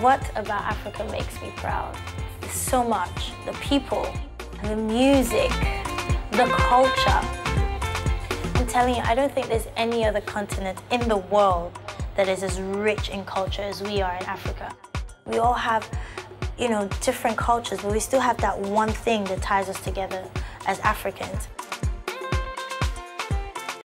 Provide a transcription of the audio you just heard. What about Africa makes me proud? There's so much. The people, the music, the culture. I'm telling you, I don't think there's any other continent in the world that is as rich in culture as we are in Africa. We all have, you know, different cultures, but we still have that one thing that ties us together as Africans.